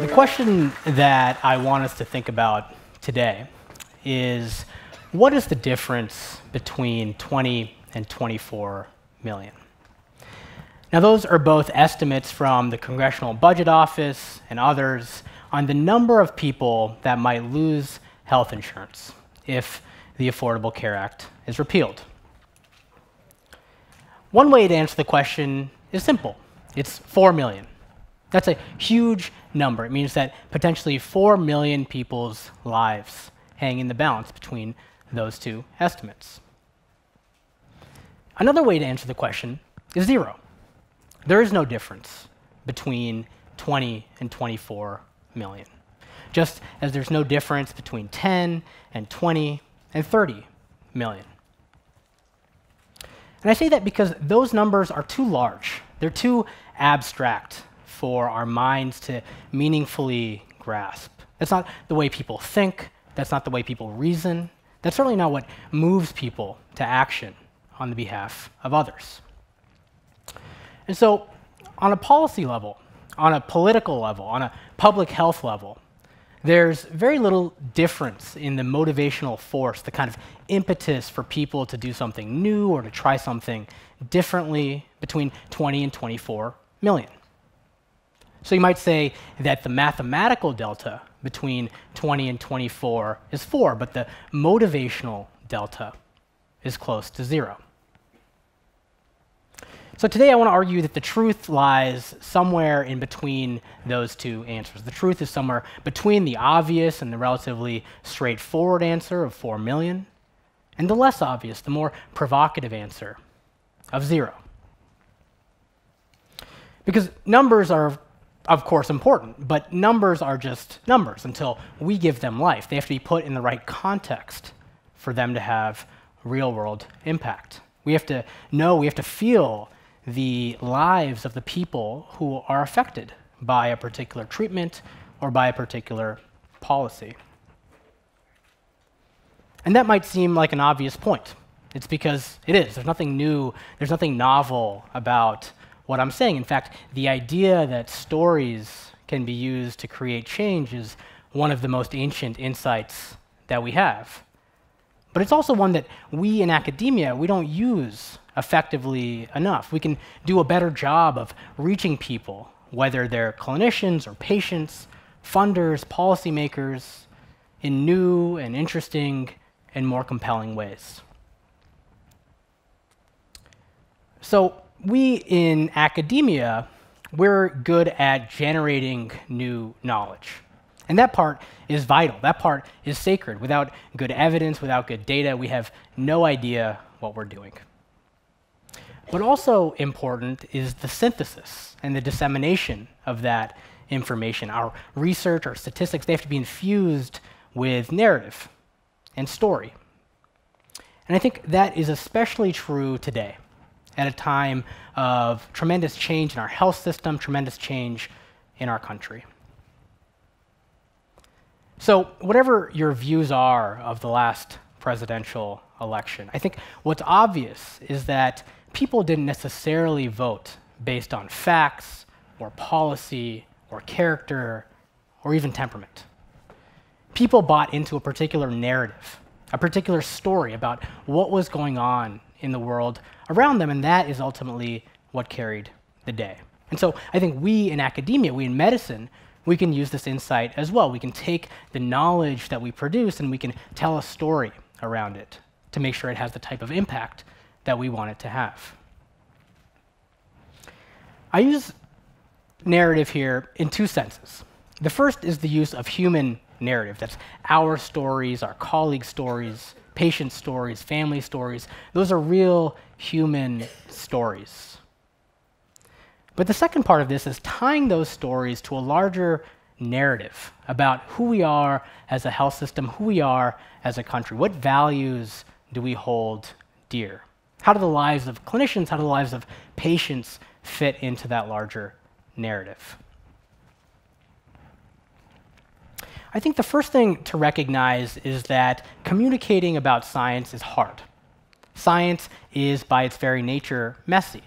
The question that I want us to think about today is, what is the difference between 20 and 24 million? Now, those are both estimates from the Congressional Budget Office and others on the number of people that might lose health insurance if the Affordable Care Act is repealed. One way to answer the question is simple. It's 4 million. That's a huge number. It means that potentially 4 million people's lives hang in the balance between those two estimates. Another way to answer the question is zero. There is no difference between 20 and 24 million, just as there's no difference between 10 and 20 and 30 million. And I say that because those numbers are too large. They're too abstract for our minds to meaningfully grasp. That's not the way people think. That's not the way people reason. That's certainly not what moves people to action on the behalf of others. And so, on a policy level, on a political level, on a public health level, there's very little difference in the motivational force, the kind of impetus for people to do something new or to try something differently between 20 and 24 million. So you might say that the mathematical delta between 20 and 24 is 4, but the motivational delta is close to 0. So today I want to argue that the truth lies somewhere in between those two answers. The truth is somewhere between the obvious and the relatively straightforward answer of 4 million and the less obvious, the more provocative answer of 0. Because numbers are, of course, important, but numbers are just numbers until we give them life. They have to be put in the right context for them to have real-world impact. We have to know, we have to feel the lives of the people who are affected by a particular treatment or by a particular policy. And that might seem like an obvious point. It's because it is. There's nothing new, there's nothing novel about what I'm saying. In fact, the idea that stories can be used to create change is one of the most ancient insights that we have. But it's also one that we in academia, we don't use effectively enough. We can do a better job of reaching people, whether they're clinicians or patients, funders, policymakers, in new and interesting and more compelling ways. So we in academia, we're good at generating new knowledge. And that part is vital. That part is sacred. Without good evidence, without good data, we have no idea what we're doing. But also important is the synthesis and the dissemination of that information. Our research, our statistics, they have to be infused with narrative and story. And I think that is especially true today, at a time of tremendous change in our health system, tremendous change in our country. So whatever your views are of the last presidential election, I think what's obvious is that people didn't necessarily vote based on facts or policy or character or even temperament. People bought into a particular narrative, a particular story about what was going on in the world around them, and that is ultimately what carried the day. And so I think we in academia, we in medicine, we can use this insight as well. We can take the knowledge that we produce and we can tell a story around it to make sure it has the type of impact that we want it to have. I use narrative here in two senses. The first is the use of human narrative. That's our stories, our colleagues' stories, patient stories, family stories. Those are real human stories. But the second part of this is tying those stories to a larger narrative about who we are as a health system, who we are as a country. What values do we hold dear? How do the lives of clinicians, how do the lives of patients fit into that larger narrative? I think the first thing to recognize is that communicating about science is hard. Science is, by its very nature, messy.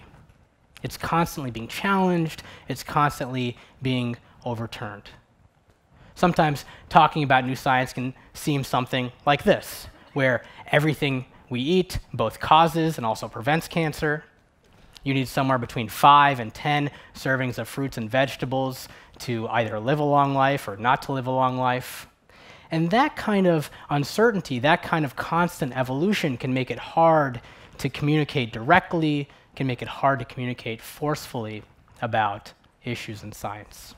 It's constantly being challenged. It's constantly being overturned. Sometimes talking about new science can seem something like this, where everything we eat both causes and also prevents cancer. You need somewhere between 5 and 10 servings of fruits and vegetables to either live a long life or not to live a long life. And that kind of uncertainty, that kind of constant evolution can make it hard to communicate directly, can make it hard to communicate forcefully about issues in science.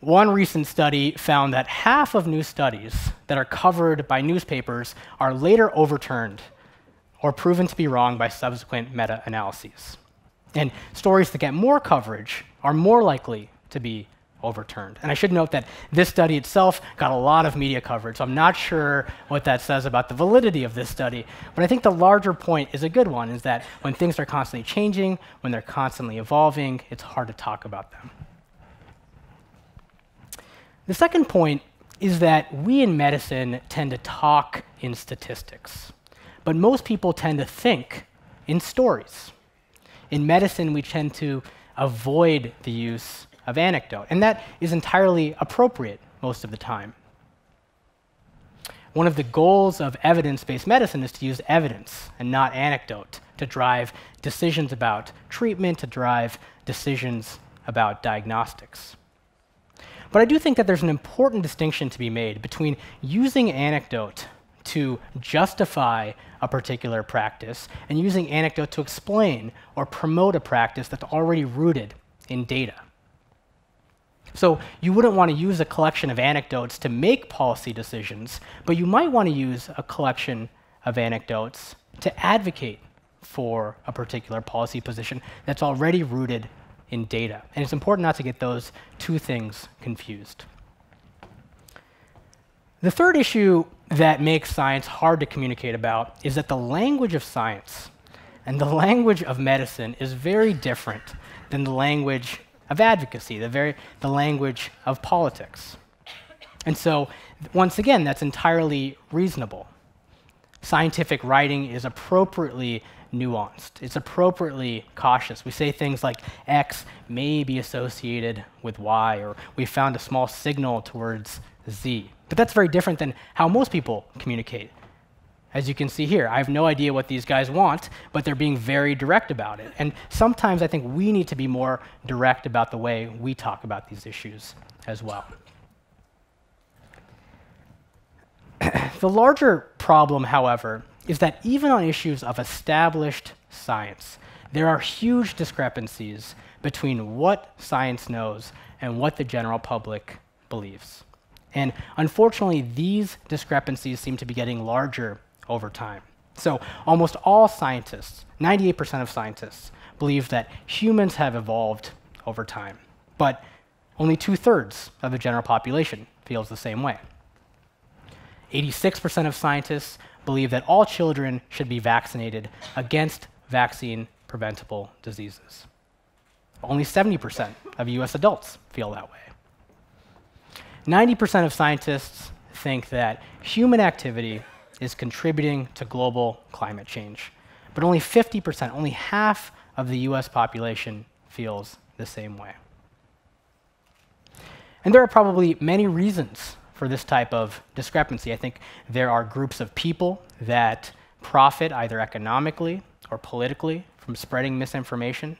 One recent study found that half of new studies that are covered by newspapers are later overturned or proven to be wrong by subsequent meta-analyses. And stories that get more coverage are more likely to be overturned. And I should note that this study itself got a lot of media coverage, so I'm not sure what that says about the validity of this study. But I think the larger point is a good one, is that when things are constantly changing, when they're constantly evolving, it's hard to talk about them. The second point is that we in medicine tend to talk in statistics, but most people tend to think in stories. In medicine, we tend to avoid the use of anecdote, and that is entirely appropriate most of the time. One of the goals of evidence-based medicine is to use evidence and not anecdote to drive decisions about treatment, to drive decisions about diagnostics. But I do think that there's an important distinction to be made between using anecdote to justify a particular practice and using anecdote to explain or promote a practice that's already rooted in data. So you wouldn't want to use a collection of anecdotes to make policy decisions, but you might want to use a collection of anecdotes to advocate for a particular policy position that's already rooted in data. And it's important not to get those two things confused. The third issue that makes science hard to communicate about is that the language of science and the language of medicine is very different than the language of advocacy, the language of politics. And so, once again, that's entirely reasonable. Scientific writing is appropriately nuanced. It's appropriately cautious. We say things like X may be associated with Y, or we found a small signal towards Z. But that's very different than how most people communicate. As you can see here, I have no idea what these guys want, but they're being very direct about it. And sometimes I think we need to be more direct about the way we talk about these issues as well. The larger problem, however, is that even on issues of established science, there are huge discrepancies between what science knows and what the general public believes. And unfortunately, these discrepancies seem to be getting larger over time. So almost all scientists, 98% of scientists, believe that humans have evolved over time, but only 2/3 of the general population feels the same way. 86% of scientists believe that all children should be vaccinated against vaccine-preventable diseases. Only 70% of US adults feel that way. 90% of scientists think that human activity is contributing to global climate change, but only 50%, only half of the US population feels the same way. And there are probably many reasons for this type of discrepancy. I think there are groups of people that profit either economically or politically from spreading misinformation.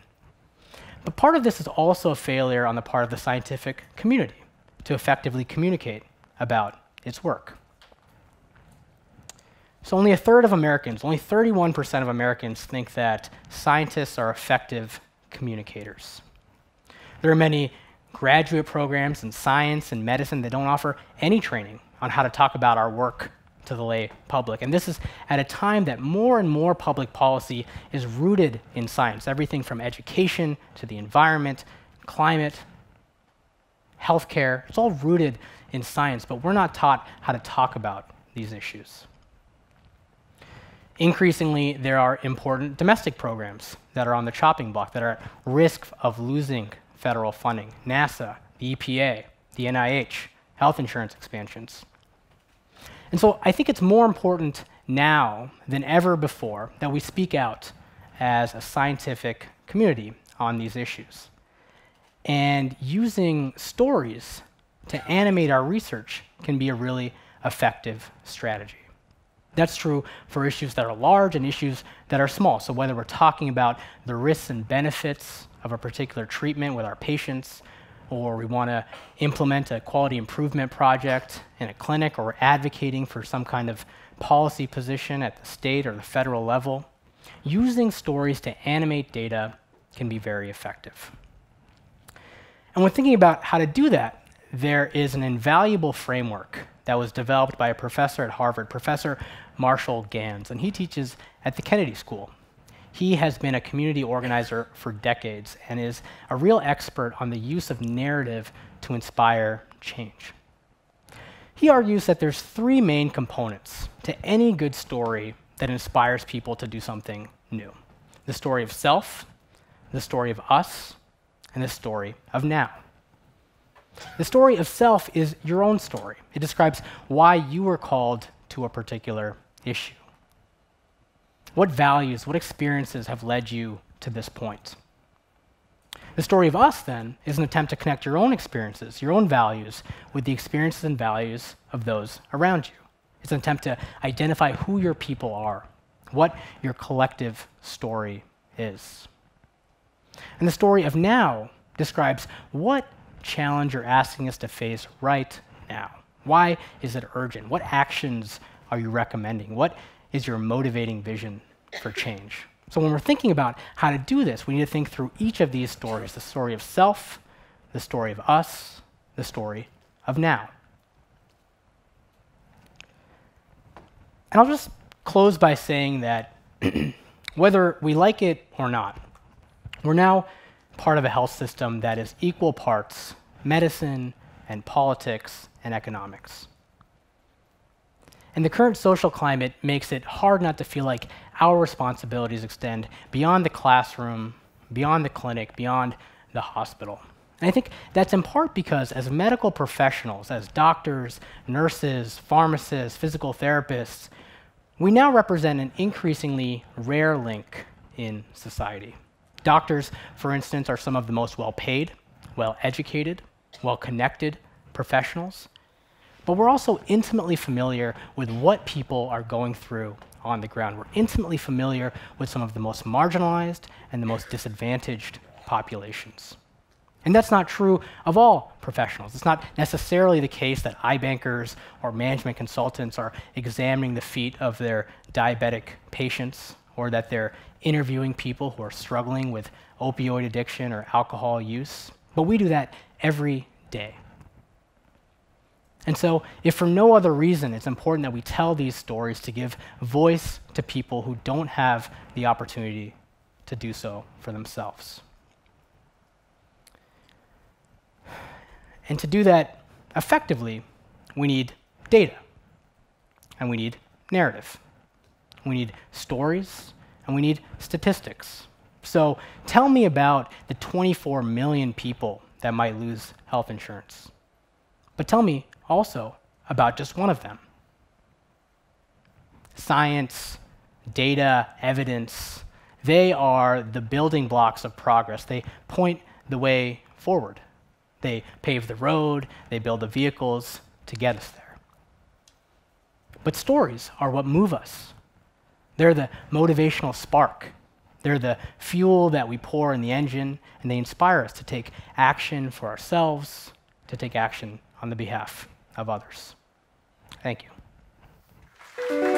But part of this is also a failure on the part of the scientific community to effectively communicate about its work. So only 1/3 of Americans, only 31% of Americans think that scientists are effective communicators. There are many graduate programs in science and medicine that don't offer any training on how to talk about our work to the lay public. And this is at a time that more and more public policy is rooted in science, everything from education to the environment, climate, healthcare, it's all rooted in science, but we're not taught how to talk about these issues. Increasingly, there are important domestic programs that are on the chopping block, that are at risk of losing federal funding. NASA, the EPA, the NIH, health insurance expansions. And so I think it's more important now than ever before that we speak out as a scientific community on these issues. And using stories to animate our research can be a really effective strategy. That's true for issues that are large and issues that are small. So whether we're talking about the risks and benefits of a particular treatment with our patients, or we want to implement a quality improvement project in a clinic, or we're advocating for some kind of policy position at the state or the federal level, using stories to animate data can be very effective. And when thinking about how to do that, there is an invaluable framework that was developed by a professor at Harvard, Professor Marshall Gans, and he teaches at the Kennedy School. He has been a community organizer for decades and is a real expert on the use of narrative to inspire change. He argues that there's three main components to any good story that inspires people to do something new: the story of self, the story of us, and the story of now. The story of self is your own story. It describes why you were called to a particular issue. What values, what experiences have led you to this point? The story of us, then, is an attempt to connect your own experiences, your own values, with the experiences and values of those around you. It's an attempt to identify who your people are, what your collective story is. And the story of now describes what challenge you're asking us to face right now. Why is it urgent? What actions are you recommending? What is your motivating vision for change? So when we're thinking about how to do this, we need to think through each of these stories: the story of self, the story of us, the story of now. And I'll just close by saying that whether we like it or not, we're now part of a health system that is equal parts medicine and politics and economics. And the current social climate makes it hard not to feel like our responsibilities extend beyond the classroom, beyond the clinic, beyond the hospital. And I think that's in part because as medical professionals, as doctors, nurses, pharmacists, physical therapists, we now represent an increasingly rare link in society. Doctors, for instance, are some of the most well-paid, well-educated, well-connected professionals. But we're also intimately familiar with what people are going through on the ground. We're intimately familiar with some of the most marginalized and the most disadvantaged populations. And that's not true of all professionals. It's not necessarily the case that iBankers or management consultants are examining the feet of their diabetic patients, or that they're interviewing people who are struggling with opioid addiction or alcohol use. But we do that every day. And so, if for no other reason, it's important that we tell these stories to give voice to people who don't have the opportunity to do so for themselves. And to do that effectively, we need data, and we need narrative. We need stories, and we need statistics. So tell me about the 24 million people that might lose health insurance. But tell me also about just one of them. Science, data, evidence, they are the building blocks of progress. They point the way forward. They pave the road, they build the vehicles to get us there. But stories are what move us. They're the motivational spark. They're the fuel that we pour in the engine, and they inspire us to take action for ourselves, to take action on the behalf of others. Thank you.